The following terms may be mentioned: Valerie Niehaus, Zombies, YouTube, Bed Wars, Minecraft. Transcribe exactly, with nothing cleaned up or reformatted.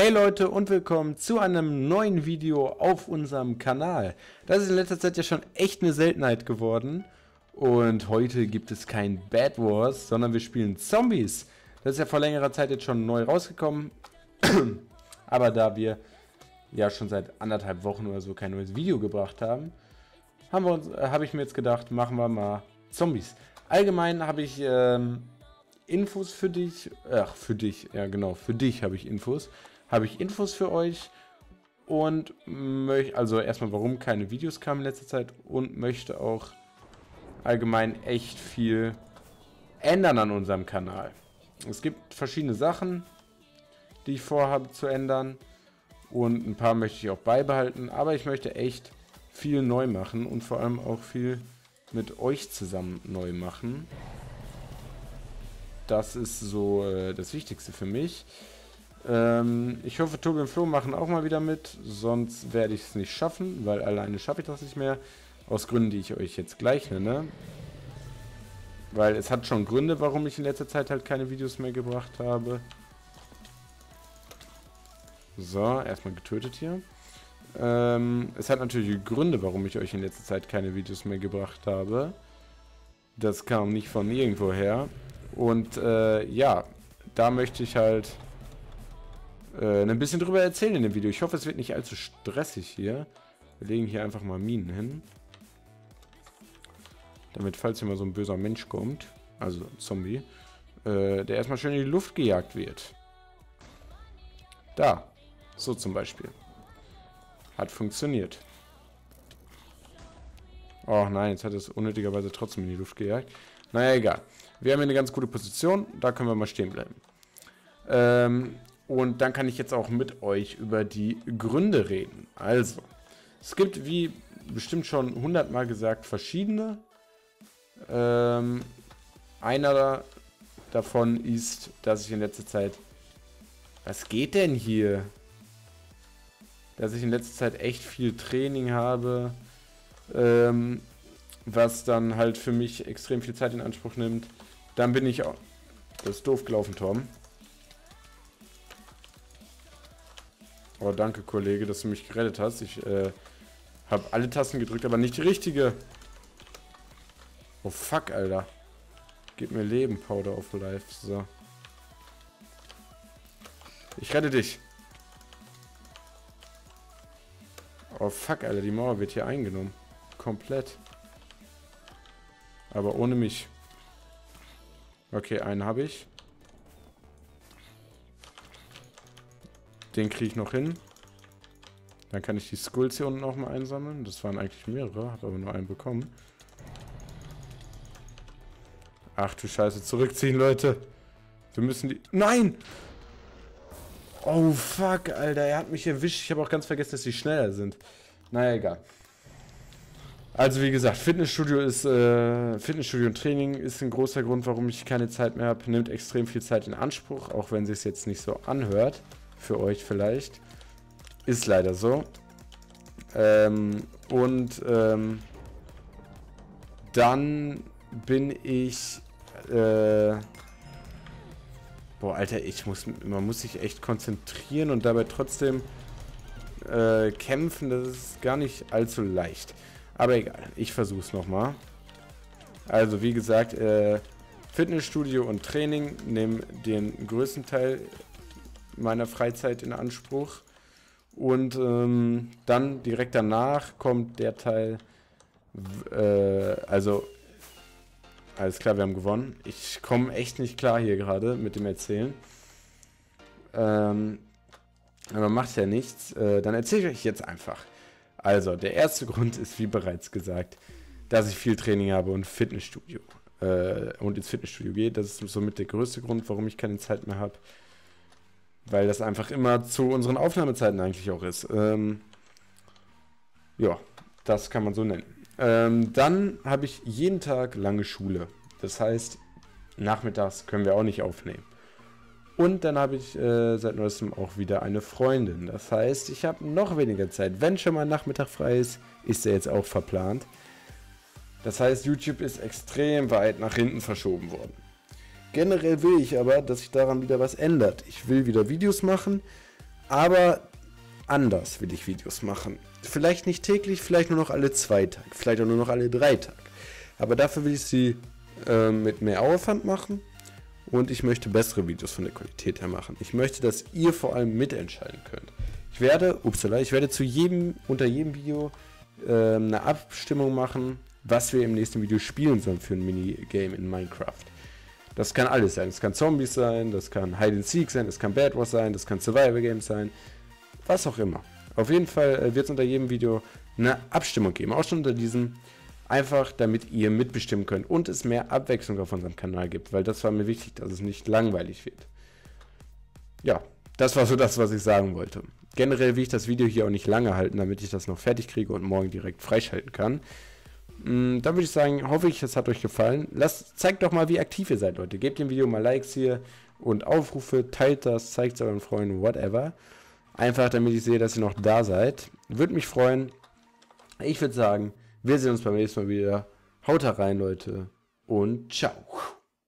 Hey Leute und willkommen zu einem neuen Video auf unserem Kanal. Das ist in letzter Zeit ja schon echt eine Seltenheit geworden. Und heute gibt es kein Bad Wars, sondern wir spielen Zombies. Das ist ja vor längerer Zeit jetzt schon neu rausgekommen. Aber da wir ja schon seit anderthalb Wochen oder so kein neues Video gebracht haben, haben wir uns, äh, habe ich mir jetzt gedacht, machen wir mal Zombies. Allgemein habe ich ähm, Infos für dich. Ach, für dich. Ja genau, für dich habe ich Infos. Habe ich Infos für euch und möchte, also erstmal warum keine Videos kamen in letzter Zeit und möchte auch allgemein echt viel ändern an unserem Kanal. Es gibt verschiedene Sachen, die ich vorhabe zu ändern und ein paar möchte ich auch beibehalten, aber ich möchte echt viel neu machen und vor allem auch viel mit euch zusammen neu machen. Das ist so äh, das Wichtigste für mich. Ich hoffe, Tobi und Flo machen auch mal wieder mit, sonst werde ich es nicht schaffen, weil alleine schaffe ich das nicht mehr. Aus Gründen, die ich euch jetzt gleich nenne. Weil es hat schon Gründe, warum ich in letzter Zeit halt keine Videos mehr gebracht habe. So, erstmal getötet hier. Ähm, es hat natürlich Gründe, warum ich euch in letzter Zeit keine Videos mehr gebracht habe. Das kam nicht von irgendwo her. Und äh, ja, da möchte ich halt ein bisschen drüber erzählen in dem Video. Ich hoffe, es wird nicht allzu stressig hier. Wir legen hier einfach mal Minen hin. Damit, falls hier mal so ein böser Mensch kommt, also ein Zombie, äh, der erstmal schön in die Luft gejagt wird. Da. So zum Beispiel. Hat funktioniert. Oh nein, jetzt hat es unnötigerweise trotzdem in die Luft gejagt. Naja, egal. Wir haben hier eine ganz gute Position. Da können wir mal stehen bleiben. Ähm... Und dann kann ich jetzt auch mit euch über die Gründe reden. Also, es gibt, wie bestimmt schon hundertmal gesagt, verschiedene. Ähm, einer davon ist, dass ich in letzter Zeit... Was geht denn hier? Dass ich in letzter Zeit echt viel Training habe. Ähm, was dann halt für mich extrem viel Zeit in Anspruch nimmt. Dann bin ich auch... Das ist doof gelaufen, Tom. Oh, danke, Kollege, dass du mich gerettet hast. Ich äh, habe alle Tasten gedrückt, aber nicht die richtige. Oh, fuck, Alter. Gib mir Leben, Powder of Life. So. Ich rette dich. Oh, fuck, Alter. Die Mauer wird hier eingenommen. Komplett. Aber ohne mich. Okay, einen habe ich. Den kriege ich noch hin. Dann kann ich die Skulls hier unten auch mal einsammeln. Das waren eigentlich mehrere, habe aber nur einen bekommen. Ach du Scheiße, zurückziehen, Leute. Wir müssen die... Nein! Oh, fuck, Alter. Er hat mich erwischt. Ich habe auch ganz vergessen, dass die schneller sind. Naja, egal. Also, wie gesagt, Fitnessstudio ist... Äh, Fitnessstudio und Training ist ein großer Grund, warum ich keine Zeit mehr habe. Nimmt extrem viel Zeit in Anspruch, auch wenn es sich jetzt nicht so anhört. Für euch vielleicht. Ist leider so. Ähm, und ähm, dann bin ich... Äh, boah, Alter, ich muss, man muss sich echt konzentrieren und dabei trotzdem äh, kämpfen. Das ist gar nicht allzu leicht. Aber egal, ich versuche es nochmal. Also wie gesagt, äh, Fitnessstudio und Training nehmen den größten Teil meiner Freizeit in Anspruch und ähm, dann direkt danach kommt der Teil äh, also alles klar, wir haben gewonnen. Ich komme echt nicht klar hier gerade mit dem Erzählen, ähm, aber macht ja nichts, äh, dann erzähle ich euch jetzt einfach. Also der erste Grund ist, wie bereits gesagt, dass ich viel Training habe und Fitnessstudio äh, und ins Fitnessstudio gehe. Das ist somit der größte Grund, warum ich keine Zeit mehr habe. Weil das einfach immer zu unseren Aufnahmezeiten eigentlich auch ist. Ähm, ja, das kann man so nennen. Ähm, dann habe ich jeden Tag lange Schule. Das heißt, nachmittags können wir auch nicht aufnehmen. Und dann habe ich äh, seit neuestem auch wieder eine Freundin. Das heißt, ich habe noch weniger Zeit. Wenn schon mal ein Nachmittag frei ist, ist der jetzt auch verplant. Das heißt, YouTube ist extrem weit nach hinten verschoben worden. Generell will ich aber, dass sich daran wieder was ändert. Ich will wieder Videos machen, Aber anders will ich Videos machen. Vielleicht nicht täglich, vielleicht nur noch alle zwei Tage, vielleicht auch nur noch alle drei Tage. Aber dafür will ich sie äh, mit mehr Aufwand machen und ich möchte bessere Videos von der Qualität her machen. Ich möchte, dass ihr vor allem mitentscheiden könnt. Ich werde, upsala, ich werde zu jedem, unter jedem Video äh, eine Abstimmung machen, was wir im nächsten Video spielen sollen für ein Minigame in Minecraft. Das kann alles sein. Das kann Zombies sein, das kann Hide and Seek sein, das kann Bad Wars sein, das kann Survival Games sein, was auch immer. Auf jeden Fall wird es unter jedem Video eine Abstimmung geben, auch schon unter diesem, einfach damit ihr mitbestimmen könnt und es mehr Abwechslung auf unserem Kanal gibt, weil das war mir wichtig, dass es nicht langweilig wird. Ja, das war so das, was ich sagen wollte. Generell will ich das Video hier auch nicht lange halten, damit ich das noch fertig kriege und morgen direkt freischalten kann. Dann würde ich sagen, hoffe ich, es hat euch gefallen. Lasst, zeigt doch mal, wie aktiv ihr seid, Leute. Gebt dem Video mal Likes hier und Aufrufe, teilt das, zeigt es euren Freunden, whatever. Einfach, damit ich sehe, dass ihr noch da seid. Würde mich freuen. Ich würde sagen, wir sehen uns beim nächsten Mal wieder. Haut rein, Leute. Und ciao.